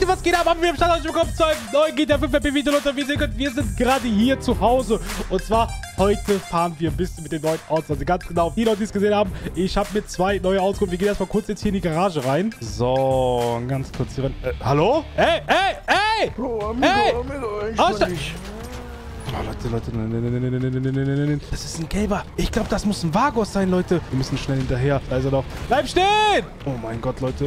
Leute, was geht ab? Haben wir im Start willkommen zu einem neuen GTA 5 RP Video. Und wie ihr sehen könnt, wir sind gerade hier zu Hause. Und zwar heute fahren wir ein bisschen mit den neuen Autos. Also ganz genau, die Leute, die es gesehen haben, ich habe mit zwei neue Autos. Wir gehen erstmal kurz jetzt hier in die Garage rein. So, ganz kurz hier rein. Hallo? Ey, ey, ey! Bro, amigo, ey! Amigo, aussteigen! Oh, Leute, nein. Das ist ein gelber. Ich glaube, das muss ein Vagos sein, Leute. Wir müssen schnell hinterher. Also doch. Bleib stehen! Oh mein Gott, Leute.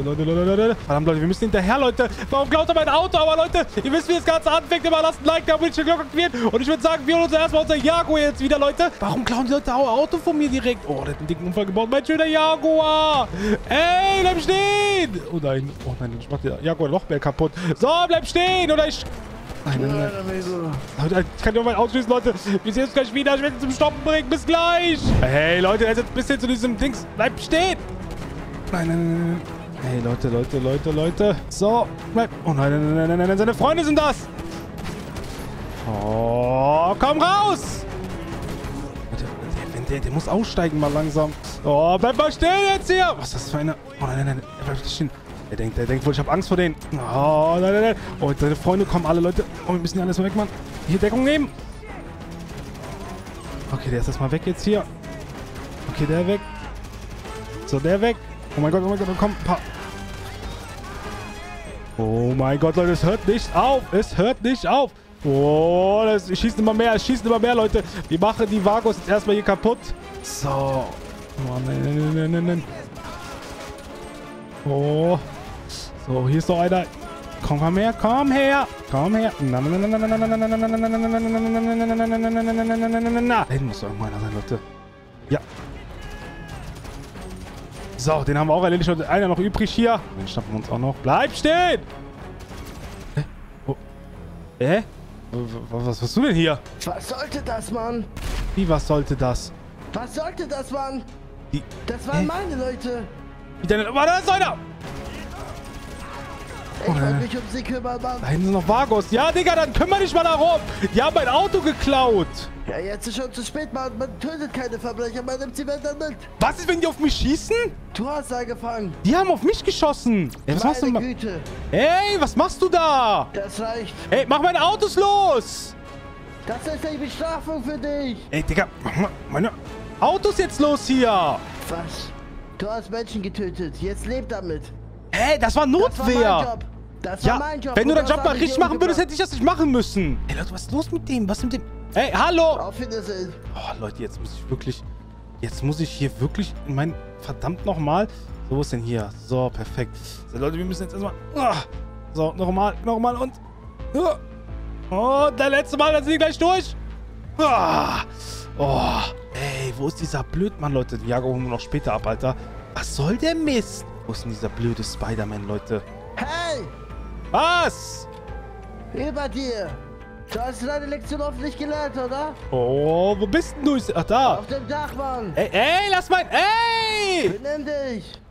Verdammt, Leute, wir müssen hinterher, Leute. Warum glaubt ihr mein Auto? Aber Leute, ihr wisst, wie das Ganze anfängt. Immer lasst ein Like da, Bildschirm, Glocke aktivieren. Und ich würde sagen, wir holen uns erstmal unser Jaguar jetzt wieder, Leute. Warum klauen die Leute auch Auto von mir direkt? Oh, der hat einen dicken Unfall gebaut. Mein schöner Jaguar. Ey, bleib stehen! Oh nein, ich mach den Jaguar noch mehr kaputt. So, bleib stehen! Oder ich... Nein. Ich kann nur mein Auto schließen, Leute. Wir sehen uns gleich wieder. Ich werde ihn zum Stoppen bringen. Bis gleich. Hey, Leute, er ist jetzt ein bisschen zu diesem Dings. Bleib stehen. Nein. Hey, Leute. So, bleib. Oh, nein. Seine Freunde sind das. Oh, komm raus. Der muss aussteigen mal langsam. Oh, bleib mal stehen jetzt hier. Was ist das für eine... Oh, nein. Bleib stehen. Er denkt wohl, ich habe Angst vor denen. Oh, nein. Oh, seine Freunde kommen alle, Leute. Oh, wir müssen hier alles mal weg, Mann. Hier Deckung nehmen. Okay, der ist erstmal weg jetzt hier. Okay, der weg. So, der weg. Oh mein Gott, komm. Oh mein Gott, Leute, es hört nicht auf. Oh, das schießt immer mehr. Leute. Wir machen die Vagos jetzt erstmal hier kaputt. So. Oh, nein. Oh. So, hier ist noch einer. Komm her. Na. Da hinten muss irgendwo einer sein, Leute. Ja. So, den haben wir auch erledigt. Einer noch übrig hier. Den schnappen wir uns auch noch. Bleib stehen! Hä? Oh. Hä? Was hast du denn hier? Was sollte das, Mann? Wie, was sollte das? Was sollte das, Mann? Das waren meine Leute. Warte, da ist einer! Ich will mich um sie kümmern, Mann. Da hinten sind noch Vagos. Ja, Digga, dann kümmere dich mal darum. Die haben mein Auto geklaut. Ja, jetzt ist schon zu spät, Mann. Man tötet keine Verbrecher, man nimmt sie weiter mit. Was ist, wenn die auf mich schießen? Du hast angefangen. Die haben auf mich geschossen. Ey, was machst du? Güte. Ey, was machst du da? Das reicht. Ey, mach meine Autos los. Das ist eine Bestrafung für dich. Ey, Digga, mach mal meine Autos jetzt los hier. Was? Du hast Menschen getötet. Jetzt lebt damit. Hey, das war Notwehr. Das war mein Job. Wenn du deinen Job mal richtig machen würdest, hätte ich das nicht machen müssen. Hey, Leute, was ist los mit dem? Was mit dem? Hey, hallo. Auf Wiedersehen. Oh, Leute, jetzt muss ich wirklich... in mein... Verdammt nochmal. So, wo ist denn hier? So, perfekt. So, Leute, wir müssen jetzt erstmal... So, nochmal und... Oh, das letzte Mal, dann sind die gleich durch. Oh. Ey, wo ist dieser Blödmann, Leute? Den Jaguar holen wir noch später ab, Alter. Was soll der Mist? Wo ist denn dieser blöde Spider-Man, Leute? Hey! Was? Über dir. Du hast deine Lektion hoffentlich gelernt, oder? Oh, wo bist denn du? Ach, da. Auf dem Dach, Mann. Ey, lass mein... Ey! Benimm dich.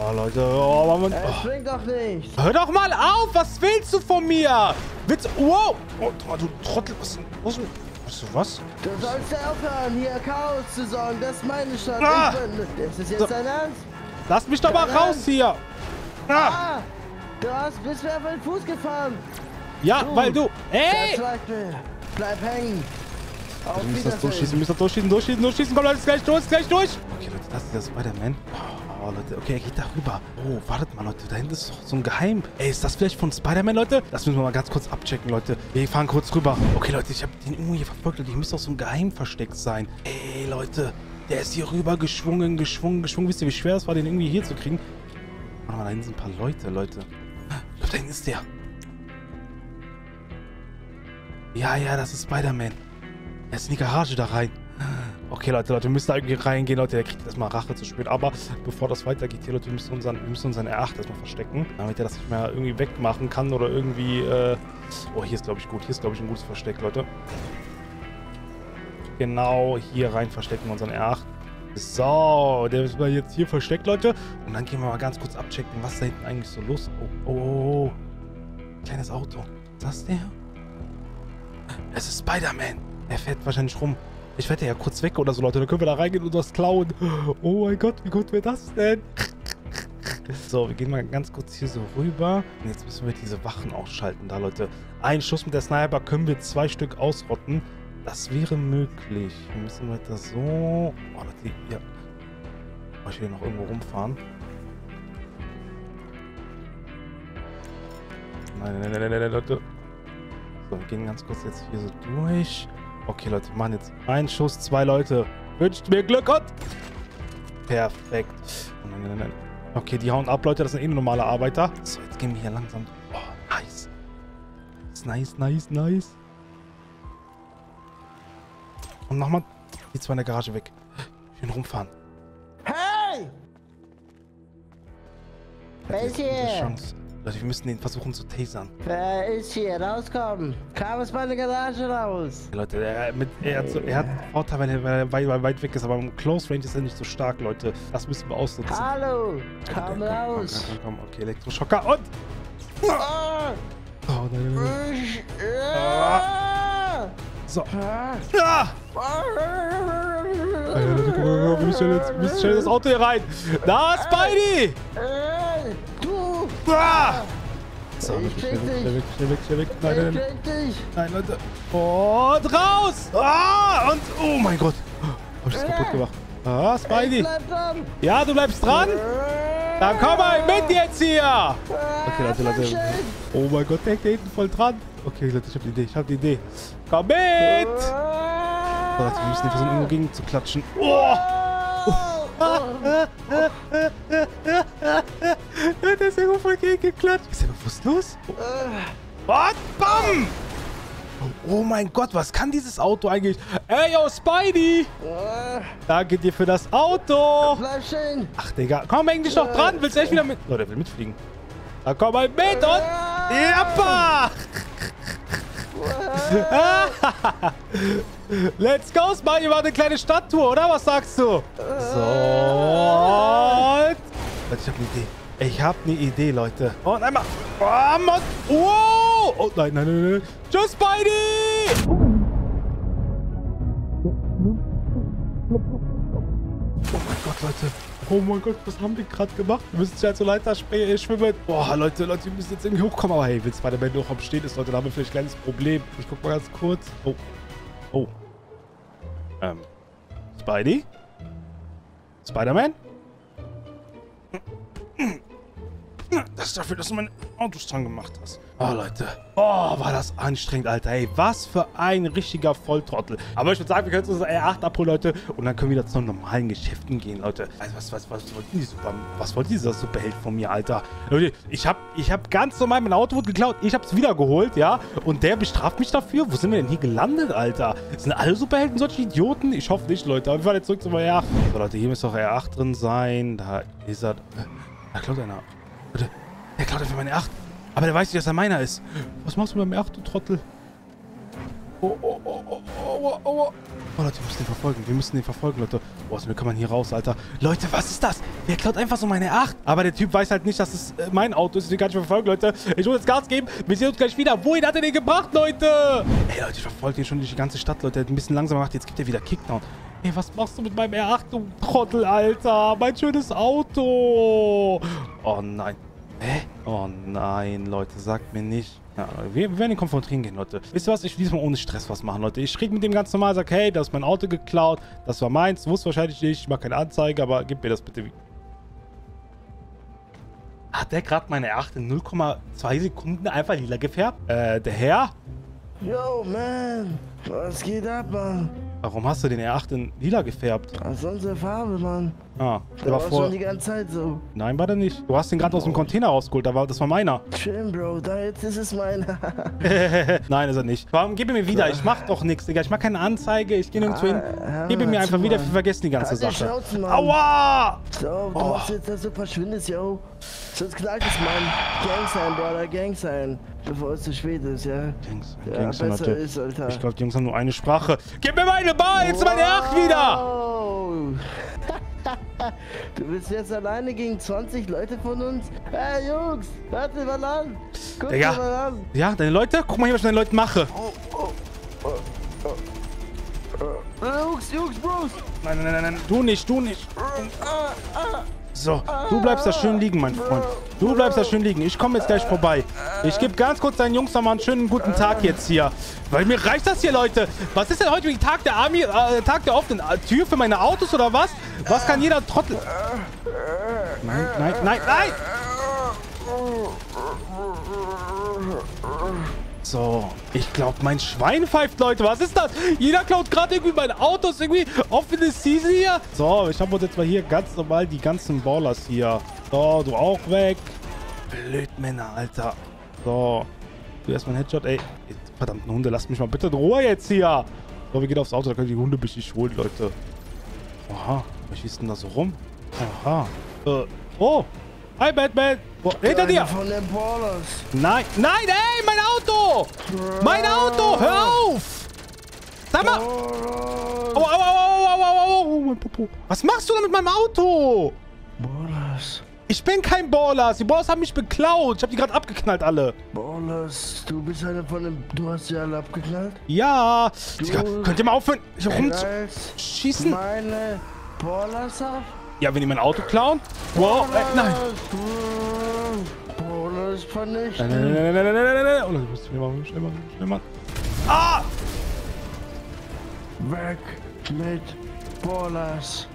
Oh, Leute. Oh, Mann. Ey, spring doch nicht. Hör doch mal auf. Was willst du von mir? Willst du... Wow. Oh, du Trottel. Was ist Weißt du was? Du sollst ja aufhören, hier Chaos zu sorgen. Das ist meine Stadt. Das ist jetzt dein Ernst? Lass mich doch mal raus hier. Du bist mir auf den Fuß gefahren. Ja, weil du... Ey! Bleib hängen. Wir müssen das durchschießen, durchschießen. Komm, Leute, ist gleich durch. Okay, Leute, das ist der Spider-Man. Oh, Leute, okay, er geht da rüber. Oh, wartet mal, Leute, da hinten ist doch so ein Geheim. Ey, ist das vielleicht von Spider-Man, Leute? Das müssen wir mal ganz kurz abchecken, Leute. Wir fahren kurz rüber. Okay, Leute, ich habe den irgendwo hier verfolgt, Leute. Hier müsste doch so ein Geheim versteckt sein. Ey, Leute, der ist hier rüber geschwungen. Wisst ihr, wie schwer das war, den irgendwie hier zu kriegen? Warte mal, da hinten sind ein paar Leute, Ich glaube, da hinten ist der. Ja, das ist Spider-Man. Er ist in die Garage da rein. Okay, Leute, wir müssen da irgendwie reingehen, Leute. Der kriegt erstmal Rache zu spät. Aber bevor das weitergeht hier, Leute, wir müssen unseren R8 erstmal verstecken. Damit er das nicht mehr irgendwie wegmachen kann oder irgendwie... Oh, hier ist, glaube ich, gut. Hier ist, glaube ich, ein gutes Versteck, Leute. Genau hier rein verstecken wir unseren R8. So, der ist mal jetzt hier versteckt, Leute. Und dann gehen wir mal ganz kurz abchecken, was da hinten eigentlich so los ist. Oh. Kleines Auto. Ist das der? Es ist Spider-Man. Er fährt wahrscheinlich rum. Ich werde ja kurz weg oder so, Leute. Dann können wir da reingehen und was klauen. Oh mein Gott, wie gut wäre das denn? So, wir gehen mal ganz kurz hier so rüber. Und jetzt müssen wir diese Wachen ausschalten. Da, Leute. Ein Schuss mit der Sniper können wir 2 Stück ausrotten. Das wäre möglich. Wir müssen weiter so... Oh, Leute, ja. Muss ich hier noch irgendwo rumfahren? Nein, nein, nein, nein, nein, Leute. So, wir gehen ganz kurz jetzt hier so durch. Okay, Leute, wir machen jetzt einen Schuss, 2 Leute. Wünscht mir Glück und... Perfekt. Nein, nein, nein. Okay, die hauen ab, Leute. Das sind eh normale Arbeiter. So, jetzt gehen wir hier langsam. Oh, nice. Nice, nice, nice. Und nochmal. Die 2 in der Garage weg. Schön rumfahren. Hey! Wer ist hier? Chance. Leute, wir müssen den versuchen zu tasern. Wer ist hier? Rauskommen. Kam aus meiner Garage raus. Leute, er hat Vorteil, weil er weit weg ist, aber im Close Range ist er nicht so stark, Leute. Das müssen wir ausnutzen. Hallo! Komm raus! Komm. Okay, Elektroschocker und... Oh, nein, nein, nein. So. Ah! Wir müssen schnell das Auto hier rein. Da, Spidey! Ah! So, schnell weg. Nein, Leute. Und raus! Ah! Und, oh mein Gott. Hab ich das kaputt gemacht. Ah, Spidey. Ja, du bleibst dran. Dann komm mal mit jetzt hier. Okay, Leute. Oh mein Gott, der hängt da hinten voll dran. Okay, Leute, ich hab die Idee. Komm mit! So, Leute, wir müssen versuchen, irgendwo gegen zu klatschen. Oh! Der ist irgendwo voll gegengeklatscht. Ist der bewusstlos? Was? Bam! Oh mein Gott, was kann dieses Auto eigentlich? Ey, yo, Spidey! Danke dir für das Auto! Ach, Digga. Komm, häng dich noch dran. Willst du echt wieder mit... Leute, der will mitfliegen. Da komm mal mit und... Jappa! Let's go, Spidey. War eine kleine Stadttour, oder? Was sagst du? So... Leute, ich hab eine Idee. Leute. Und einmal. Oh, Mann. Wow. Oh, nein. Tschüss, Spidey. Oh mein Gott, Leute. Oh mein Gott, was haben wir gerade gemacht? Wir müssen ja zur Leiter schwimmen. Boah, Leute, wir müssen jetzt irgendwie hochkommen. Aber hey, wenn Spider-Man noch am Stehen ist, Leute, da haben wir vielleicht ein kleines Problem. Ich guck mal ganz kurz. Oh. Spidey? Spider-Man? Das ist dafür, dass du meine Autos dran gemacht hast. Oh, Leute. Oh, war das anstrengend, Alter. Ey, was für ein richtiger Volltrottel. Aber ich würde sagen, wir können uns das R8 abholen, Leute. Und dann können wir wieder zu normalen Geschäften gehen, Leute. Also, was wollte dieser Superheld von mir, Alter? Leute, ich hab ganz normal mein Auto geklaut. Ich hab's wieder geholt, ja. Und der bestraft mich dafür. Wo sind wir denn hier gelandet, Alter? Sind alle Superhelden solche Idioten? Ich hoffe nicht, Leute. Aber wir fahren jetzt zurück zum R8. So, Leute, hier muss doch R8 drin sein. Da ist er... Da klaut einer. Leute, der klaut einfach meine 8. Aber der weiß nicht, dass er meiner ist. Was machst du mit meinem 8, du Trottel? Oh. Oh, Leute, wir müssen den verfolgen. Leute. Boah, wie kann man hier raus, Alter? Leute, was ist das? Der klaut einfach so meine 8. Aber der Typ weiß halt nicht, dass es mein Auto ist. Deswegen kann ich verfolgen, Leute. Ich muss jetzt Gas geben. Wir sehen uns gleich wieder. Wohin hat er den gebracht, Leute? Ey, Leute, ich verfolge den schon durch die ganze Stadt, Leute. Der hat ein bisschen langsamer gemacht. Jetzt gibt er wieder Kickdown. Ey, was machst du mit meinem R8, du Trottel, Alter? Mein schönes Auto. Oh nein. Hä? Oh nein, Leute, sagt mir nicht. Ja, wir werden ihn konfrontieren gehen, Leute. Wisst ihr was? Ich will diesmal ohne Stress was machen, Leute. Ich rede mit dem ganz normal, sag, hey, das ist mein Auto geklaut. Das war meins. Wusste wahrscheinlich nicht. Ich mache keine Anzeige, aber gib mir das bitte. Hat der gerade meine R8 in 0,2 Sekunden einfach lila gefärbt? Der Herr? Yo, man. Was geht ab, Mann? Warum hast du den R8 in lila gefärbt? Das ist unsere Farbe, Mann. Ah, der war schon die ganze Zeit so. Nein, war der nicht. Du hast den gerade aus dem Container rausgeholt, das war meiner. Schön, Bro, da jetzt ist es meiner. Nein, ist er nicht. Warum gib mir wieder? Ich mach doch nichts, Digga. Ich mach keine Anzeige, ich geh nirgendwo hin. Gib mir einfach wieder, wir vergessen die ganze Sache. Schnauze, Mann. Aua! So, du machst jetzt, dass du verschwindest, yo. Sonst knallt es, Mann. Gang sein, Bruder, Gang sein. Bevor es zu spät ist, ja. Gangs sein, Leute. Ist, Alter. Ich glaube, die Jungs haben nur eine Sprache. Gib mir meine Bar, jetzt meine R8 wieder! Du bist jetzt alleine gegen 20 Leute von uns? Hey, Jungs, warte mal an. Guck mal an. Ja, deine Leute? Guck mal hier, was ich mit deinen Leuten mache. Jungs, Bros. Nein. Du nicht. So, du bleibst da schön liegen, mein Freund. Du bleibst da schön liegen. Ich komme jetzt gleich vorbei. Ich gebe ganz kurz deinen Jungs nochmal einen schönen guten Tag jetzt hier. Weil mir reicht das hier, Leute. Was ist denn heute mit Tag der Army, Tag der offenen Tür für meine Autos oder was? Was kann jeder Trottel... Nein, nein, nein, nein! So, ich glaube, mein Schwein pfeift, Leute. Was ist das? Jeder klaut gerade irgendwie meine Autos, irgendwie offene Season hier. So, ich habe uns jetzt mal hier ganz normal die ganzen Ballers hier. So, du auch weg. Blöd, Männer, Alter. So, du erstmal einen Headshot, ey. Verdammten Hunde, lasst mich mal bitte in Ruhe jetzt hier. So, wir gehen aufs Auto, da können die Hunde mich nicht holen, Leute. Aha, was schießt denn da so rum? Aha. Oh, hi, Batman. Oh, hinter dir! Nein, nein, ey, mein Auto! Mein Auto, hör auf! Sag mal! Au, au, au, au, au, au, mein Popo. Was machst du denn mit meinem Auto? Ballers. Ich bin kein Ballers. Die Ballers haben mich beklaut. Ich habe die gerade abgeknallt, alle. Ballers, du bist einer von den... Du hast die alle abgeknallt? Ja. Könnt ihr mal aufhören, hier rumzuschießen? Meine Ballers ab? Ja, wenn die mein Auto klauen? Wow, nein. Ballers vernichten. Nein, nein, nein, nein, nein, nein. Oh, das muss ich mir machen. Schnell machen, schnell machen. Ah! Weg mit Ballers.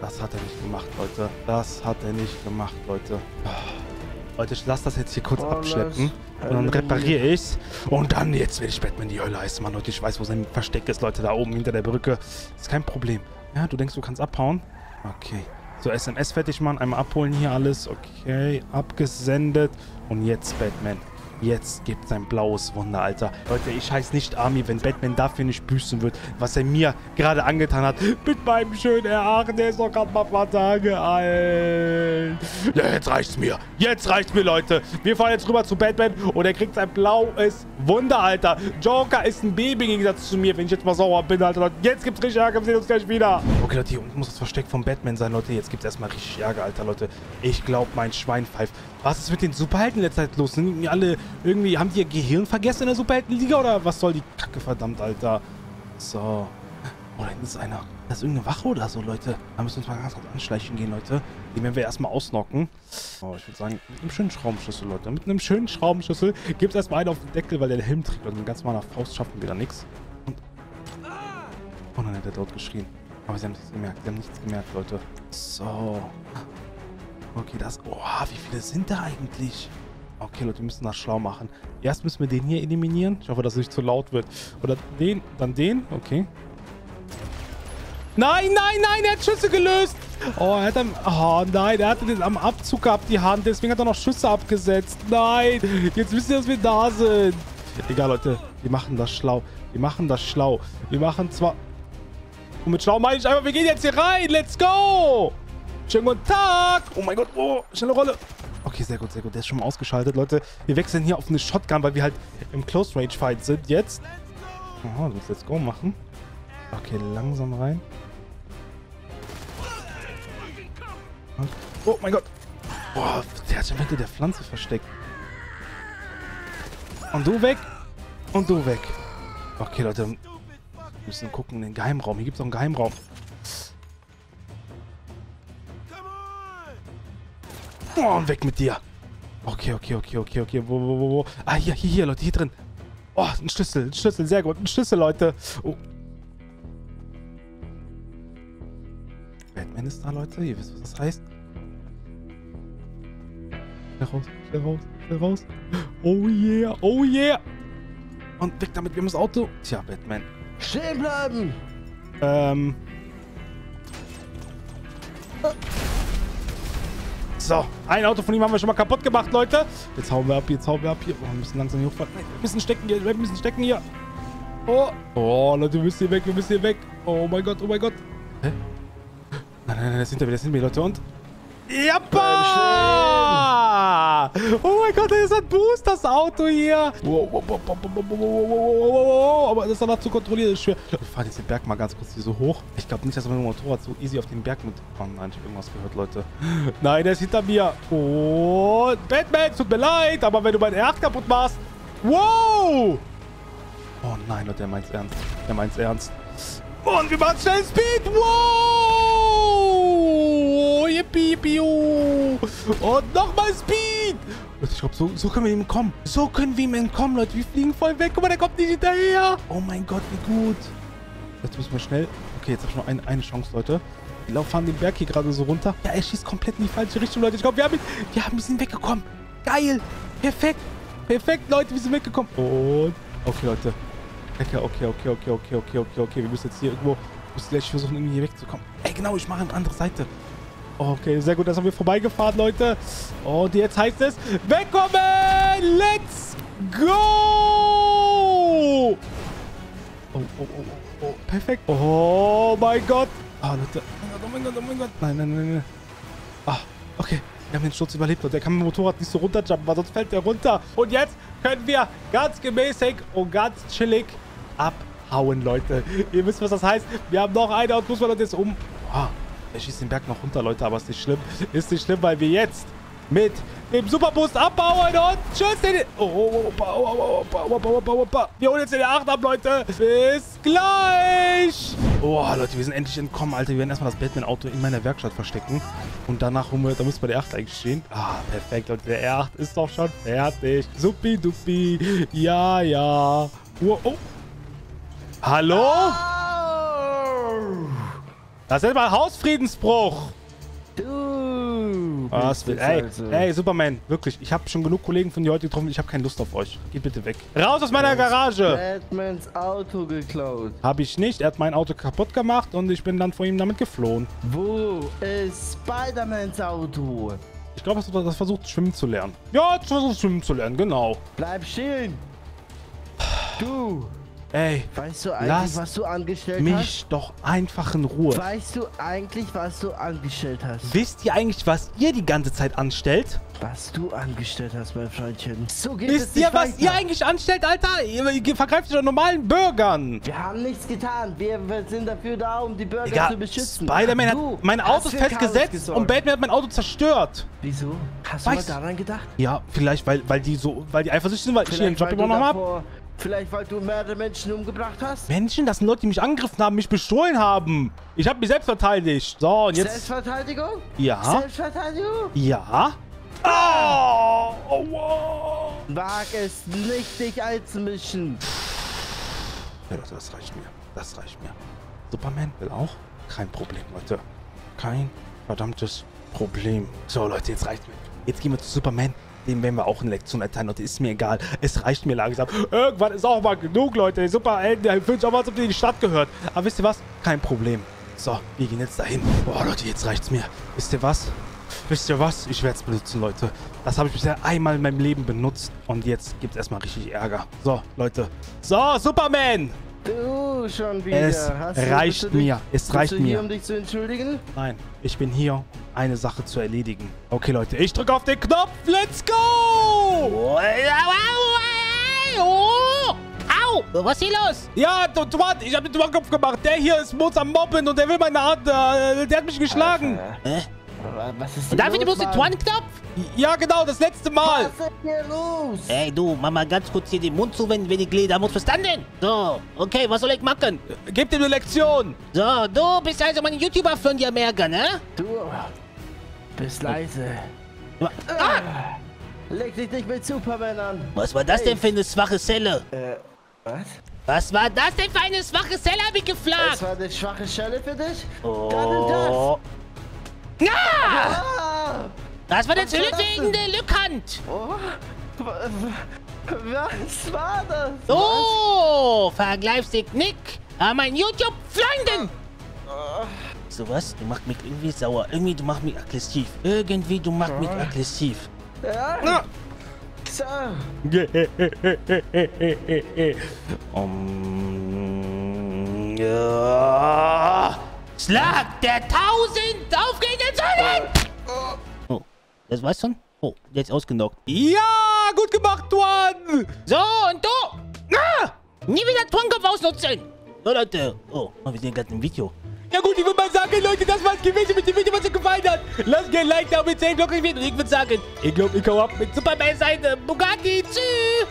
Das hat er nicht gemacht, Leute. Das hat er nicht gemacht, Leute. Leute, ich lasse das jetzt hier kurz abschleppen. Und dann repariere ich's. Und dann jetzt werde ich Batman die Hölle heißen, Mann. Leute, ich weiß, wo sein Versteck ist, Leute. Da oben hinter der Brücke. Ist kein Problem. Ja, du denkst, du kannst abhauen? Okay. So, SMS fertig machen. Einmal abholen hier alles. Okay, abgesendet. Und jetzt Batman. Jetzt gibt sein blaues Wunder, Alter. Leute, ich heiße nicht Army, wenn Batman dafür nicht büßen wird, was er mir gerade angetan hat. Mit meinem schönen R8, der ist doch gerade mal ein paar Tage alt. Ja, jetzt reicht's mir. Jetzt reicht's mir, Leute. Wir fahren jetzt rüber zu Batman und er kriegt sein blaues Wunder, Alter. Joker ist ein Baby im Gegensatz zu mir, wenn ich jetzt mal sauer bin, Alter. Leute, jetzt gibt's richtig Ärger. Wir sehen uns gleich wieder. Okay, Leute, hier unten muss das Versteck von Batman sein, Leute. Jetzt gibt's erstmal richtig Ärger, Alter, Leute. Ich glaube, mein Schwein pfeift. Was ist mit den Superhelden letzter Zeit los? Sind die alle irgendwie, haben die ihr Gehirn vergessen in der Superheldenliga oder was soll die Kacke, verdammt, Alter? So. Oh, da hinten ist einer. Das ist irgendeine Wache oder so, Leute. Da müssen wir uns mal ganz kurz anschleichen gehen, Leute. Die werden wir erstmal ausnocken. Oh, ich würde sagen, mit einem schönen Schraubenschlüssel, Leute. Mit einem schönen Schraubenschlüssel gibt es erstmal einen auf den Deckel, weil der Helm trägt. Und mit ganz normaler Faust schaffen wir da nichts. Und. Oh nein, der hat laut geschrien. Aber sie haben nichts gemerkt. Sie haben nichts gemerkt, Leute. So. Okay, das... Oh, wie viele sind da eigentlich? Okay, Leute, wir müssen das schlau machen. Erst müssen wir den hier eliminieren. Ich hoffe, dass es nicht zu laut wird. Oder den, dann den. Okay. Nein, nein, nein, er hat Schüsse gelöst. Oh, er hat dann... Oh, nein, er hatte den am Abzug gehabt, die Hand. Deswegen hat er noch Schüsse abgesetzt. Nein, jetzt wissen wir, dass wir da sind. Egal, Leute, wir machen das schlau. Wir machen das schlau. Wir machen zwar... Und mit schlau meine ich einfach, wir gehen jetzt hier rein. Let's go. Schönen guten Tag! Oh mein Gott, oh, schnelle Rolle! Okay, sehr gut, sehr gut. Der ist schon mal ausgeschaltet, Leute. Wir wechseln hier auf eine Shotgun, weil wir halt im Close-Range-Fight sind jetzt. Oh, du musst Let's Go machen. Okay, langsam rein. Oh mein Gott! Boah, der hat sich hinter der Pflanze versteckt. Und du weg! Und du weg! Okay, Leute, wir müssen gucken in den Geheimraum. Hier gibt es auch einen Geheimraum. Oh, und weg mit dir. Okay, okay, okay, okay, okay. Wo? Ah, hier, Leute, hier drin. Oh, ein Schlüssel, sehr gut. Ein Schlüssel, Leute. Oh. Batman ist da, Leute. Ihr wisst, was das heißt. Schnell raus, schnell raus, schnell raus. Oh yeah, oh yeah. Und weg damit, wir haben das Auto. Tja, Batman. Stehen bleiben! So, ein Auto von ihm haben wir schon mal kaputt gemacht, Leute. Jetzt hauen wir ab, jetzt hauen wir ab. Hier. Oh, wir müssen langsam hier hochfahren. Nein, wir müssen stecken hier, wir müssen stecken hier. Oh, oh Leute, wir müssen hier weg, wir müssen hier weg. Oh mein Gott, oh mein Gott. Hä? Nein, nein, nein, das sind wir, Leute. Und... Jappa! Oh mein Gott, da ist ein Boost, das Auto hier. Wow. Aber das danach zu kontrollieren ist schwer. Wir fahren jetzt den Berg mal ganz kurz hier so hoch. Ich glaube nicht, dass mein Motorrad so easy auf den Berg mitkommt. Nein, ich habe irgendwas gehört, Leute. Nein, der ist hinter mir. Und Batman, tut mir leid, aber wenn du mein R8 kaputt machst. Wow! Oh nein, Leute, der meint's ernst. Der meint's ernst. Und wir machen schnell Speed. Wow. Yippie, yippie, oh. Und nochmal Speed. Ich glaube, so können wir ihm entkommen. So können wir ihm entkommen, Leute. Wir fliegen voll weg. Guck mal, der kommt nicht hinterher. Oh mein Gott, wie gut. Jetzt müssen wir schnell... Okay, jetzt habe ich noch eine Chance, Leute. Wir fahren den Berg hier gerade so runter. Ja, er schießt komplett in die falsche Richtung, Leute. Ich glaube, wir sind weggekommen. Geil. Perfekt. Perfekt, Leute. Wir sind weggekommen. Und... Okay, Leute. Okay. Wir müssen jetzt hier irgendwo... Ich muss gleich versuchen, irgendwie hier wegzukommen. Ey, genau. Ich mache eine andere Seite. Okay, sehr gut. Das haben wir vorbeigefahren, Leute. Und jetzt heißt es... Wegkommen! Let's go! Oh, perfekt. Oh mein Gott. Ah, Leute. Oh mein Gott. Nein. Ah, okay. Wir haben den Sturz überlebt, Leute. Der kann mit dem Motorrad nicht so runterjumpen, weil sonst fällt der runter. Und jetzt können wir ganz gemäßig und ganz chillig abhauen, Leute. Ihr wisst, was das heißt. Wir haben noch eine und muss man jetzt um... Ah, er schießt den Berg noch runter, Leute, aber ist nicht schlimm. Ist nicht schlimm, weil wir jetzt mit dem Superboost abbauen und tschüss den... Oh, wir holen jetzt den R8 ab, Leute. Bis gleich. Oh, Leute, wir sind endlich entkommen, Alter. Wir werden erstmal das Batman-Auto in meiner Werkstatt verstecken. Und danach holen wir... Da muss bei der R8 eigentlich stehen. Ah, perfekt, Leute. Der R8 ist doch schon fertig. Supi-dupi. Ja. Oh. Hallo? Das ist mal Hausfriedensbruch. Ey, Superman, wirklich. Ich habe schon genug Kollegen von dir heute getroffen. Ich habe keine Lust auf euch. Geht bitte weg. Raus aus meiner Garage. Batmans Auto geklaut. Habe ich nicht. Er hat mein Auto kaputt gemacht und ich bin dann vor ihm damit geflohen. Wo ist Spider-Mans Auto? Ich glaube, das versucht, schwimmen zu lernen. Ja, das versucht, schwimmen zu lernen, genau. Bleib stehen. Du. Ey, weißt du eigentlich, was du angestellt hast? Lass mich doch einfach in Ruhe. Weißt du eigentlich, was du angestellt hast? Wisst ihr eigentlich, was ihr die ganze Zeit anstellt? Was du angestellt hast, mein Freundchen. So geht es nicht weiter. Wisst ihr, was ihr eigentlich anstellt, Alter? Ihr vergreift euch an normalen Bürgern. Wir haben nichts getan. Wir sind dafür da, um die Bürger zu beschützen. Spider-Man hat mein Auto festgesetzt und Batman hat mein Auto zerstört. Wieso? Hast du mal daran gedacht? Ja, vielleicht, weil die eifersüchtig sind, weil ich hier einen Job immer noch habe. Vielleicht, weil du mehrere Menschen umgebracht hast? Menschen? Das sind Leute, die mich angegriffen haben, mich bestohlen haben. Ich habe mich selbst verteidigt. So, und jetzt... Selbstverteidigung? Ja. Selbstverteidigung? Ja. Oh! Oh, wow. Wag es nicht, dich einzumischen. Ja, Leute, das reicht mir. Das reicht mir. Superman will auch? Kein Problem, Leute. Kein verdammtes Problem. So, Leute, jetzt reicht's mir. Jetzt gehen wir zu Superman. Dem werden wir auch eine Lektion erteilen, Leute. Ist mir egal. Es reicht mir langsam. Irgendwann ist auch mal genug, Leute. Superhelden, der fühlt sich auch mal, als ob die in die Stadt gehört. Aber wisst ihr was? Kein Problem. So, wir gehen jetzt dahin. Boah, Leute, jetzt reicht's mir. Wisst ihr was? Wisst ihr was? Ich werde es benutzen, Leute. Das habe ich bisher einmal in meinem Leben benutzt. Und jetzt gibt es erstmal richtig Ärger. So, Leute. So, Superman! Du schon wieder. Es reicht mir. Bist du hier, um dich zu entschuldigen? Nein, ich bin hier, um eine Sache zu erledigen. Okay, Leute, ich drücke auf den Knopf. Let's go! Au! Was ist hier los? Ja, Tomat, ich habe den Tomatenkopf gemacht. Der hier ist Mutz am Mobben und der will meine Hand. Der hat mich geschlagen. Was ist denn los, Darf ich den Tomatenkopf? Ja, genau, das letzte Mal. Was ist hier los? Ey, du, mach mal ganz kurz hier den Mund zuwenden, wenn ich leder muss. Verstanden? So, okay, was soll ich machen? Gib dir eine Lektion. So, du bist also mein YouTuber von dir merken, ne? Du bist leise. Ah! Leg dich nicht mit Superman an. Was war das denn für eine schwache Zelle? Was? Was war das denn für eine schwache Zelle, hab ich geflaggt? Das war eine schwache Zelle für dich? Oh. Dann das. Ah! Ah! Das war jetzt wegen der Lückhand. Oh, was war das? Oh, Vergleichstechnik. Mein YouTube-Freunden. So was? Du machst mich irgendwie sauer. Irgendwie, du machst mich aggressiv. Ja. Ah. So. Ja. Schlag der 1000 aufgehenden Sonnen! Das war's schon? Oh, jetzt ausgenockt. Ja, gut gemacht, Tuan! So, und du? Ah! Nie wieder Tuankopf ausnutzen! So, Leute. Oh, wir sehen gerade ein Video. Ja gut, ich würde mal sagen, Leute, das war's gewesen mit dem Video, was euch gefallen hat. Lasst gerne ein Like da, mit 10 Glocken. Und ich würde sagen, ich glaube, ich komme ab mit Superman Seite Bugatti. Tschüss!